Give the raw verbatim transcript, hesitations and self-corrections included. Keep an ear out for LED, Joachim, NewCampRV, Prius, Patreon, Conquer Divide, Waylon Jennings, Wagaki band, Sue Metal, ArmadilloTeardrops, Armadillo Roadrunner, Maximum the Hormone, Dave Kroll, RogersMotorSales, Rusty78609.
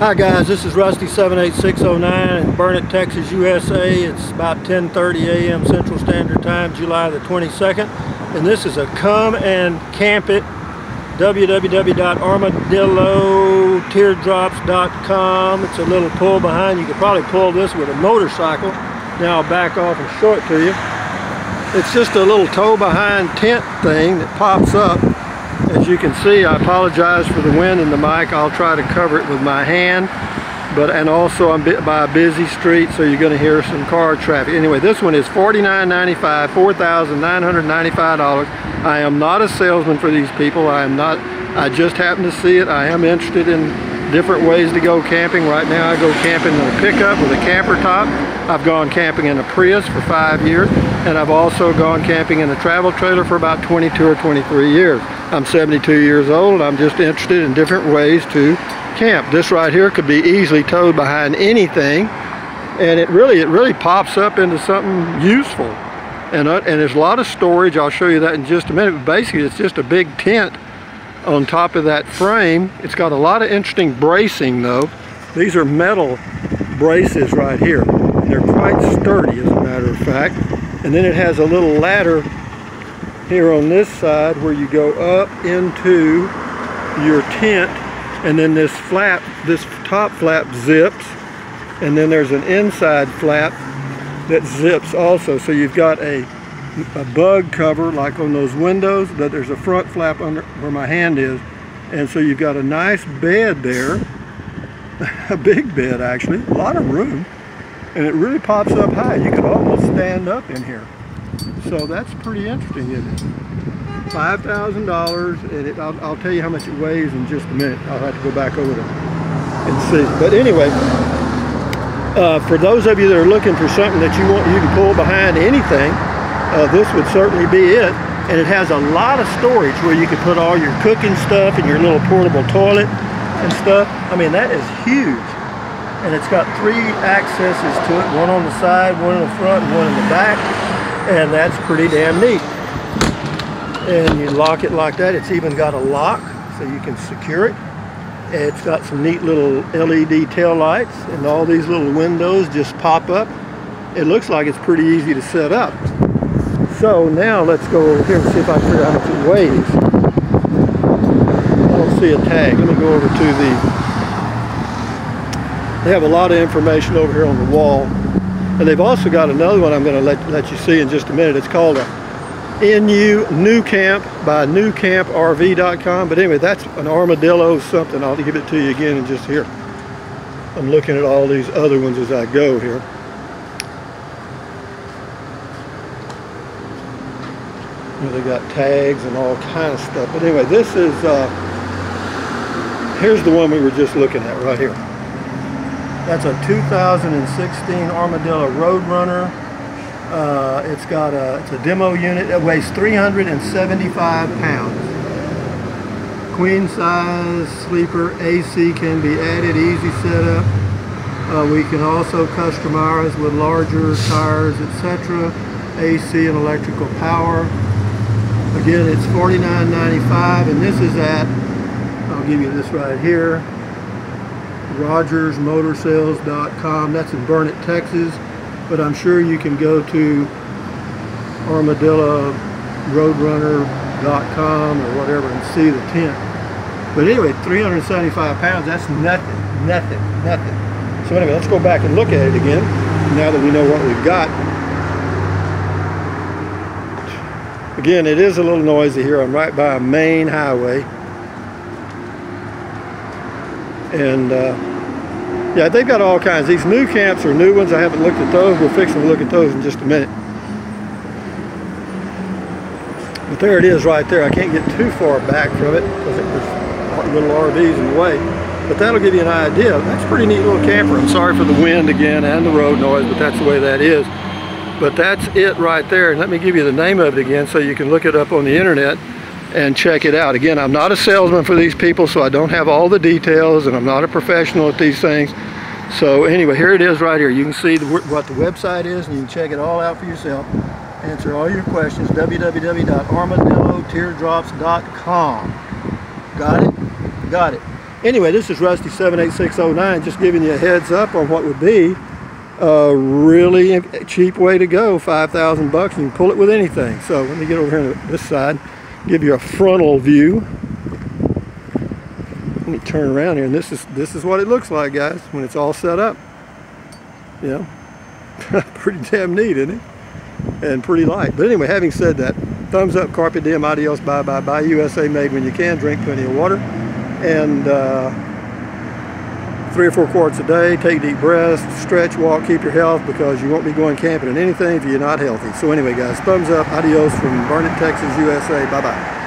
Hi guys, this is Rusty seven eight six oh nine in Burnett, Texas, U S A. It's about ten thirty a m Central Standard Time, July the twenty-second. And this is a come and camp it, w w w dot armadillo teardrops dot com. It's a little pull behind. You could probably pull this with a motorcycle. Now I'll back off and show it to you. It's just a little tow behind tent thing that pops up. As you can see, I apologize for the wind in the mic. I'll try to cover it with my hand, but and also I'm by a busy street, so you're going to hear some car traffic. Anyway, this one is forty-nine ninety-five, four thousand nine hundred ninety-five dollars. I am not a salesman for these people. I am not. I just happen to see it. I am interested in different ways to go camping. Right now, I go camping in a pickup with a camper top. I've gone camping in a Prius for five years, and I've also gone camping in a travel trailer for about twenty-two or twenty-three years. I'm seventy-two years old, and I'm just interested in different ways to camp. This right here could be easily towed behind anything, and it really it really pops up into something useful. And, uh, and there's a lot of storage. I'll show you that in just a minute. But basically, it's just a big tent on top of that frame. It's got a lot of interesting bracing, though. These are metal braces right here. And they're quite sturdy, as a matter of fact. And then it has a little ladder here on this side where you go up into your tent, and then this flap, this top flap zips, and then there's an inside flap that zips also. So you've got a, a bug cover like on those windows, but there's a front flap under where my hand is. And so you've got a nice bed there, a big bed actually, a lot of room, and it really pops up high. You could almost stand up in here. So that's pretty interesting, isn't it? five thousand dollars, and it, I'll, I'll tell you how much it weighs in just a minute. I'll have to go back over to and see. But anyway, uh, for those of you that are looking for something that you want, you can pull behind anything, uh, this would certainly be it. And it has a lot of storage where you can put all your cooking stuff and your little portable toilet and stuff. I mean, that is huge. And it's got three accesses to it, one on the side, one in the front, and one in the back. And that's pretty damn neat. And you lock it like that. It's even got a lock so you can secure it. It's got some neat little L E D tail lights, and all these little windows just pop up. It looks like it's pretty easy to set up. So now let's go over here and see if I can figure out how much it weighs. I don't see a tag. Let me go over to the... They have a lot of information over here on the wall. And they've also got another one I'm going to let, let you see in just a minute. It's called a N U New Camp by new camp R V dot com. But anyway, that's an Armadillo something. I'll give it to you again in just here. I'm looking at all these other ones as I go here. You know, they got tags and all kind of stuff. But anyway, this is, uh, here's the one we were just looking at right here. That's a two thousand sixteen Armadillo Roadrunner. Uh, it's got a, it's a demo unit. It weighs three hundred seventy-five pounds. Queen size sleeper, A C can be added, easy setup. Uh, we can also customize with larger tires, et cetera. A C and electrical power. Again, it's forty-nine ninety-five, and this is at, I'll give you this right here, Rogers Motor Sales dot com. That's in Burnett, Texas, but I'm sure you can go to Armadillo Roadrunner dot com or whatever and see the tent. But anyway, three hundred seventy-five pounds, that's nothing, nothing, nothing. So anyway, let's go back and look at it again now that we know what we've got. Again, it is a little noisy here. I'm right by a main highway. And uh, yeah, they've got all kinds. These new camps are new ones. I haven't looked at those. We'll fix them and look at those in just a minute. But there it is right there. I can't get too far back from it because there's little R Vs in the way. But that'll give you an idea. That's a pretty neat little camper. I'm sorry for the wind again and the road noise, but that's the way that is. But that's it right there. And let me give you the name of it again so you can look it up on the internet and check it out. Again, I'm not a salesman for these people, so I don't have all the details, and I'm not a professional at these things. So anyway, here it is right here. You can see the, what the website is, and you can check it all out for yourself. Answer all your questions, w w w dot armadillo teardrops dot com. Got it? Got it. Anyway, this is Rusty seven eight six oh nine, just giving you a heads up on what would be a really cheap way to go. Five thousand bucks, you can pull it with anything. So let me get over here on this side, give you a frontal view. Let me turn around here, and this is this is what it looks like, guys, when it's all set up. Yeah, pretty damn neat, isn't it? And pretty light. But anyway, having said that, thumbs up, carpe diem, adios, bye bye bye. U S A made when you can. Drink plenty of water, and uh, three or four quarts a day. Take deep breaths, stretch, walk, keep your health, because you won't be going camping and anything if you're not healthy. So anyway, guys, thumbs up, adios from Burnett, Texas, U S A. Bye bye.